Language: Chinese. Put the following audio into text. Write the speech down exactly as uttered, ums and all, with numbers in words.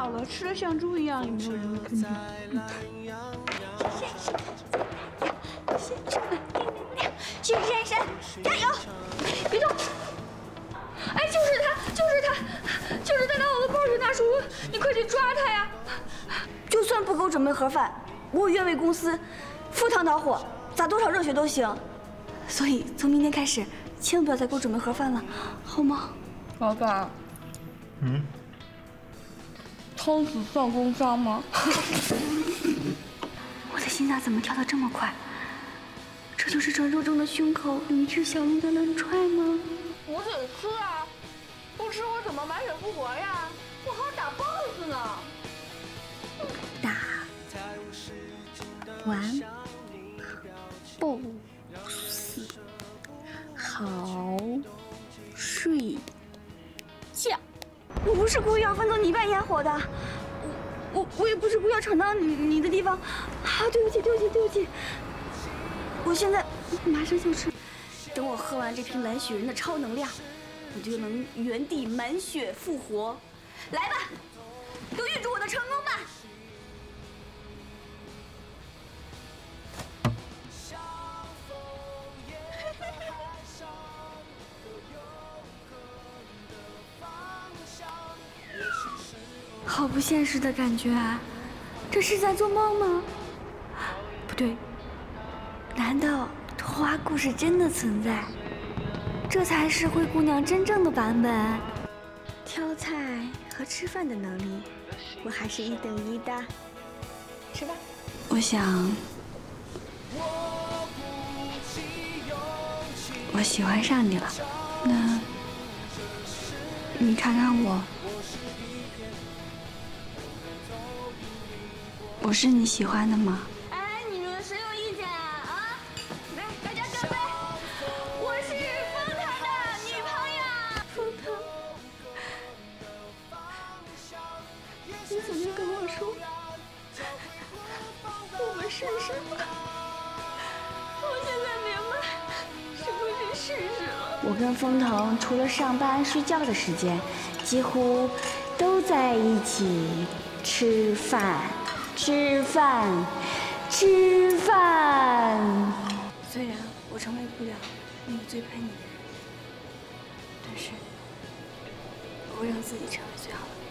好了，吃的像猪一样，也没有什么困难。珊珊，珊珊，旭珊珊，加油！别动！哎，就是他，就是他，就是他拿我的报纸大叔，你快去抓他呀！就算不给我准备盒饭，我也愿为公司赴汤蹈火，砸多少热血都行。所以从明天开始，千万不要再给我准备盒饭了，好吗？老板。嗯。 汤匙算工伤吗？我的心脏怎么跳得这么快？这就是传说中的胸口有一只小龙在乱踹吗？我得吃啊，不吃我怎么满血复活呀？我还要打 B O S S 呢。打完 B O S S 好睡觉。 我不是故意要分走你扮演火的，我我我也不是故意要闯到你你的地方，啊，对不起对不起对不起，我现在马上就吃，等我喝完这瓶蓝雪人的超能量，我就能原地满血复活，来吧，都预祝我的成功吧。 好不现实的感觉啊！这是在做梦吗？不对，难道童话故事真的存在？这才是灰姑娘真正的版本。挑菜和吃饭的能力，我还是一等一的。吃吧。我想，我喜欢上你了。那，你看看我。 我是你喜欢的吗？哎，你们谁有意见啊？啊！来，大家干杯！我是封腾的女朋友。封腾，你怎么跟我说我们试试吧？我现在明白什么是试试了。我跟封腾除了上班睡觉的时间，几乎都在一起吃饭。 吃饭，吃饭。虽然我成为不了那个最配你的人，但是我会让自己成为最好的。